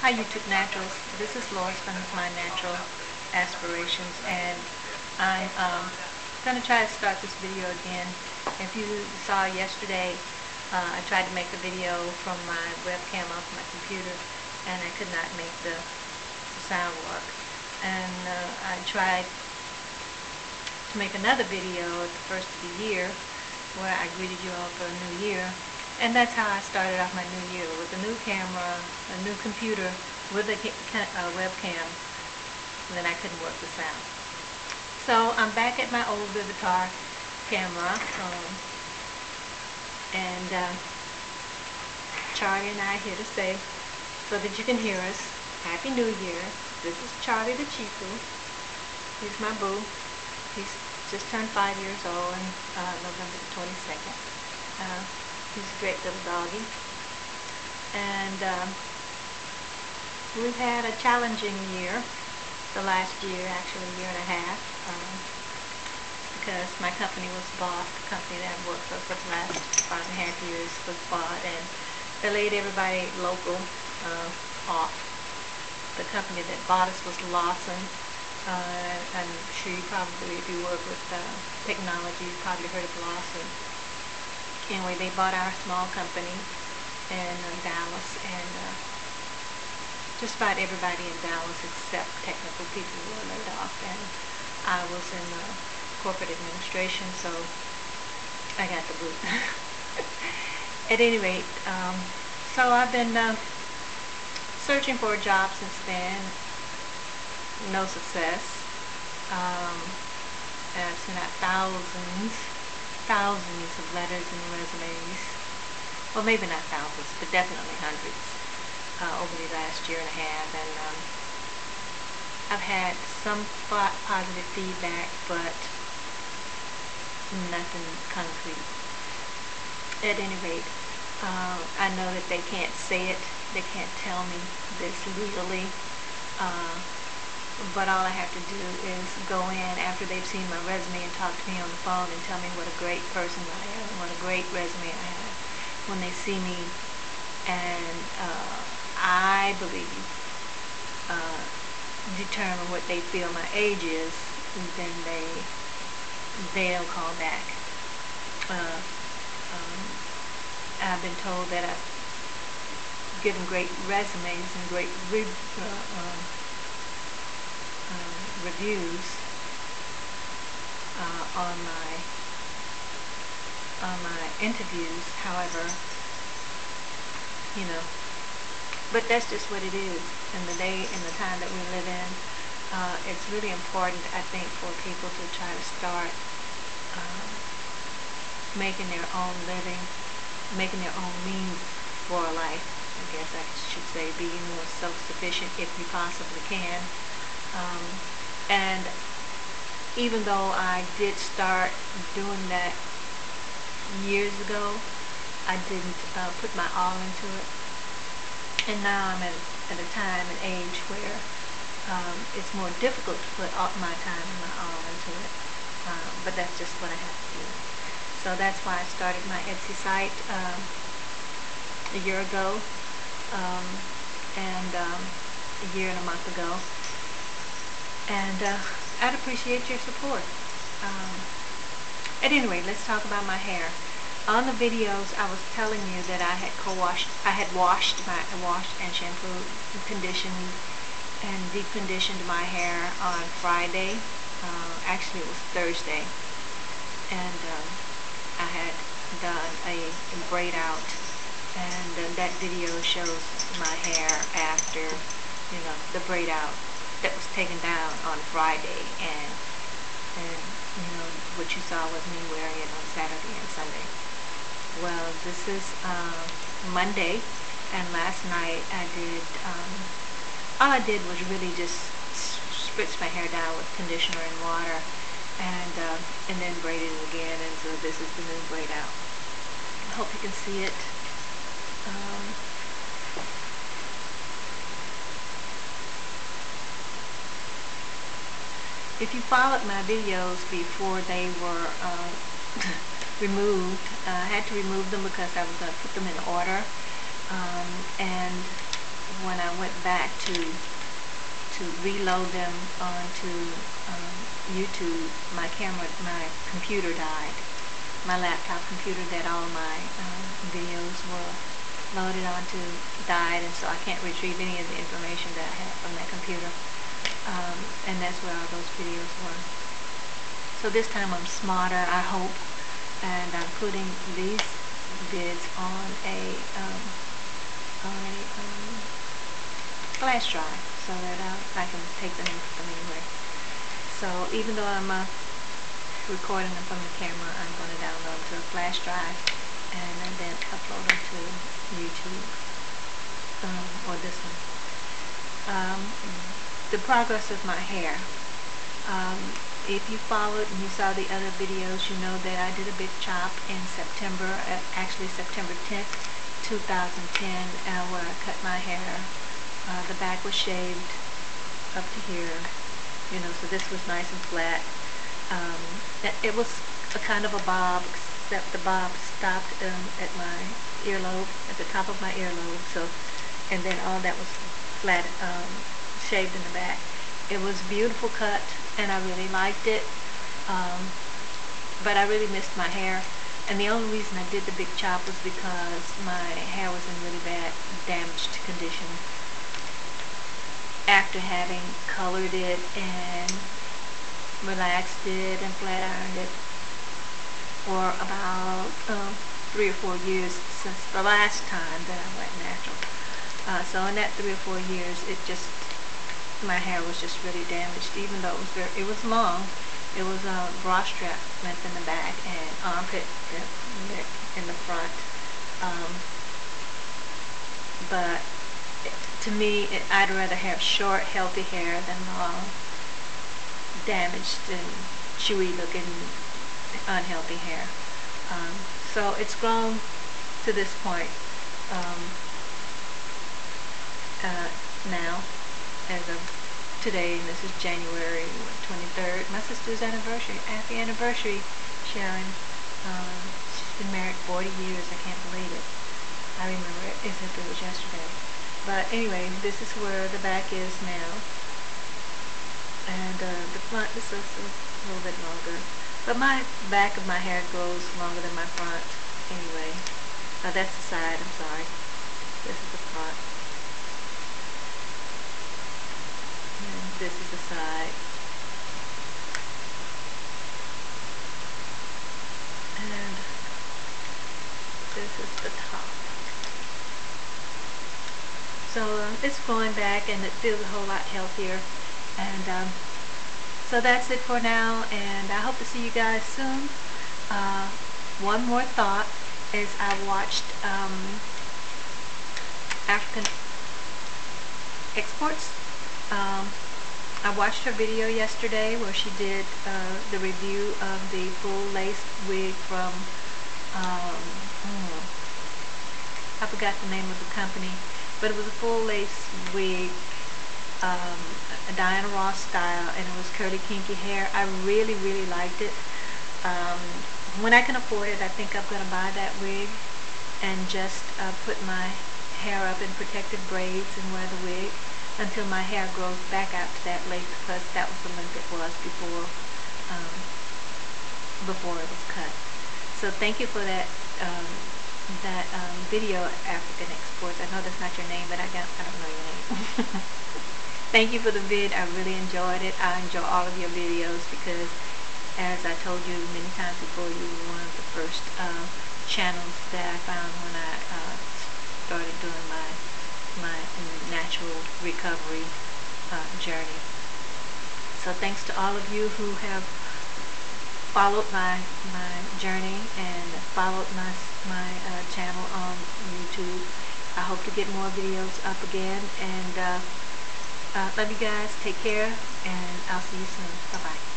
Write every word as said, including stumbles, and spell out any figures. Hi YouTube Naturals, this is Lawson with My Natural Aspirations, and I'm um, going to try to start this video again. If you saw yesterday, uh, I tried to make a video from my webcam off my computer, and I could not make the, the sound work. And uh, I tried to make another video at the first of the year, where I greeted you all for a new year. And that's how I started off my new year, with a new camera, a new computer, with a, a webcam, and then I couldn't work the sound. So I'm back at my old Vivitar camera, um, and uh, Charlie and I are here to say, so that you can hear us, Happy New Year. This is Charlie the ChiPoo. He's my boo. He's just turned five years old on uh, November the twenty-second. Uh, He's a great little doggy, and um, we've had a challenging year, the last year, actually a year and a half, um, because my company was bought. The company that I've worked for for the last five and a half years was bought, and they laid everybody local uh, off. The company that bought us was Lawson. Uh, I'm sure you probably, if you work with uh, technology, you probably heard of Lawson. Anyway, they bought our small company in uh, Dallas, and uh, just about everybody in Dallas except technical people were laid off, and I was in uh, corporate administration, so I got the boot. At any rate, um, so I've been uh, searching for a job since then, no success. Um, I've sent out thousands thousands of letters and resumes, well, maybe not thousands, but definitely hundreds uh, over the last year and a half, and um, I've had some positive feedback, but nothing concrete. At any rate, uh, I know that they can't say it, they can't tell me this legally, uh, but all I have to do is go in after they've seen my resume and talk to me on the phone and tell me what a great person I am and what a great resume I have when they see me. And uh, I believe, uh, determine what they feel my age is, and then they, they'll call back. Uh, um, I've been told that I've given great resumes and great re uh, um, reviews uh, on my on my interviews. However, you know, but that's just what it is. In the day and the time that we live in, uh, it's really important, I think, for people to try to start um, making their own living, making their own means for life. I guess I should say, being more self-sufficient if you possibly can. Um, And even though I did start doing that years ago, I didn't uh, put my all into it. And now I'm at, at a time and age where um, it's more difficult to put all my time and my all into it. Um, but that's just what I have to do. So that's why I started my Etsy site um, a year ago, um, and um, a year and a month ago. And uh, I'd appreciate your support. Um, at any rate, let's talk about my hair. On the videos, I was telling you that I had co-washed, I had washed my washed and shampooed, conditioned, and deep conditioned my hair on Friday. Uh, actually, it was Thursday, and um, I had done a, a braid out, and uh, that video shows my hair after, you know, the braid out that was taken down on Friday, and and you know what you saw was me wearing it on Saturday and Sunday. Well, this is um, Monday, and last night I did um, all I did was really just spritz my hair down with conditioner and water, and um, and then braided it again, and so this is the new braid out. I hope you can see it. Um, If you followed my videos before they were uh, removed, uh, I had to remove them because I was going to put them in order, um, and when I went back to to reload them onto um, YouTube, my camera, my computer died. My laptop computer that all my um, videos were loaded onto died, and so I can't retrieve any of the information that I had from that computer. Um, and that's where all those videos were. So this time I'm smarter, I hope, and I'm putting these vids on a um, on a um, flash drive so that I, I can take them from anywhere. So even though I'm uh, recording them from the camera, I'm going to download them to a flash drive and then upload them to YouTube, um, or this one. Um, the progress of my hair. Um, if you followed and you saw the other videos, you know that I did a big chop in September, uh, actually September tenth, two thousand ten, uh, where I cut my hair. Uh, the back was shaved up to here, you know, so this was nice and flat. Um, it was a kind of a bob, except the bob stopped um, at my earlobe, at the top of my earlobe, so, and then all that was flat, um, shaved in the back. It was a beautiful cut, and I really liked it, um, but I really missed my hair, and the only reason I did the big chop was because my hair was in really bad, damaged condition after having colored it and relaxed it and flat ironed it for about um, three or four years since the last time that I went natural. Uh, so in that three or four years, it just, my hair was just really damaged, even though it was very, it was long. It was a uh, bra strap length in the back and armpit in the front. Um, but it, to me, it, I'd rather have short, healthy hair than long, damaged and chewy looking, unhealthy hair. Um, so it's grown to this point um, uh, now. As of today, and this is January twenty-third, my sister's anniversary. Happy anniversary, Sharon. Um, she's been married forty years. I can't believe it. I remember it as if it was yesterday. But anyway, this is where the back is now. And uh, the front is a little bit longer. But my back of my hair grows longer than my front anyway. Oh, that's the side, I'm sorry. This is the front. This is the side, and this is the top. So um, it's growing back, and it feels a whole lot healthier. And um, so that's it for now, and I hope to see you guys soon. Uh, one more thought is I watched um, African Exports. Um, I watched her video yesterday where she did uh, the review of the full lace wig from, um, mm, I forgot the name of the company, but it was a full lace wig, um, a Diana Ross style, and it was curly, kinky hair. I really, really liked it. Um, when I can afford it, I think I'm going to buy that wig and just uh, put my hair up in protective braids and wear the wig until my hair grows back out to that length, because that was the length it was before um, before it was cut. So thank you for that um, that um, video, African Exports. I know that's not your name, but I got, I don't know your name. Thank you for the vid. I really enjoyed it. I enjoy all of your videos because, as I told you many times before, you were one of the first uh, channels that I found when I uh, started doing my my natural recovery uh, journey. So thanks to all of you who have followed my my journey and followed my my uh, channel on YouTube. I hope to get more videos up again, and uh, uh, love you guys. Take care, and I'll see you soon. Bye bye.